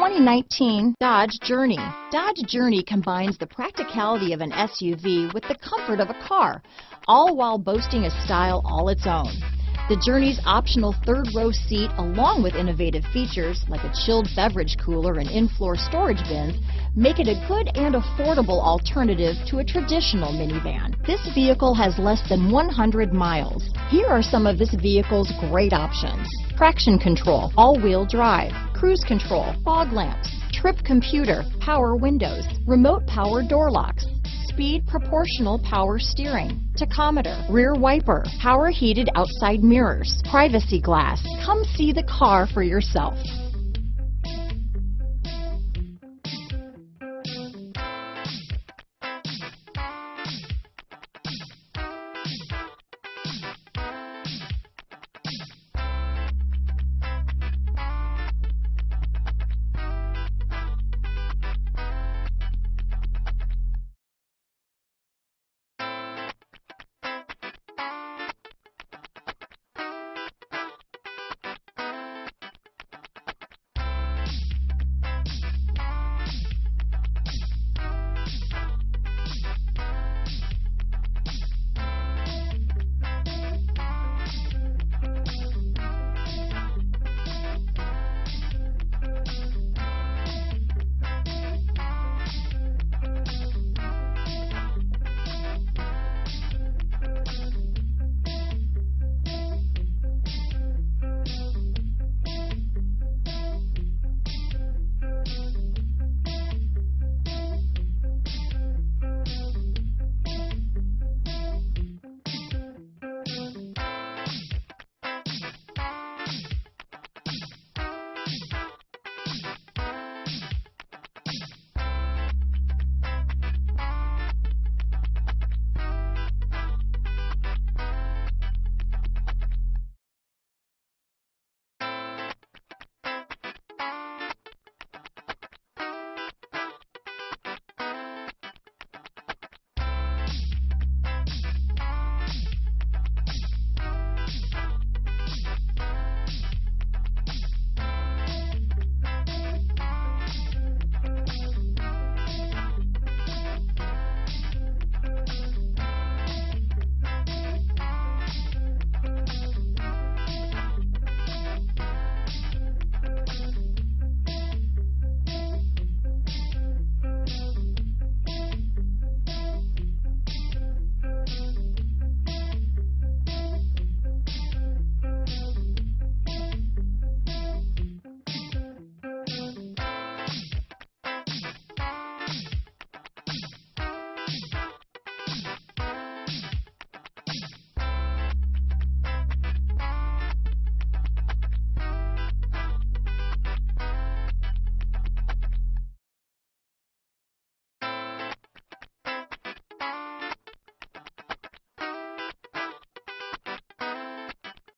2019 Dodge Journey. Dodge Journey combines the practicality of an SUV with the comfort of a car, all while boasting a style all its own. The Journey's optional third-row seat, along with innovative features like a chilled beverage cooler and in-floor storage bins, make it a good and affordable alternative to a traditional minivan. This vehicle has less than 100 miles. Here are some of this vehicle's great options: traction control, all-wheel drive, cruise control, fog lamps, trip computer, power windows, remote power door locks, speed proportional power steering, tachometer, rear wiper, power heated outside mirrors, privacy glass. Come see the car for yourself.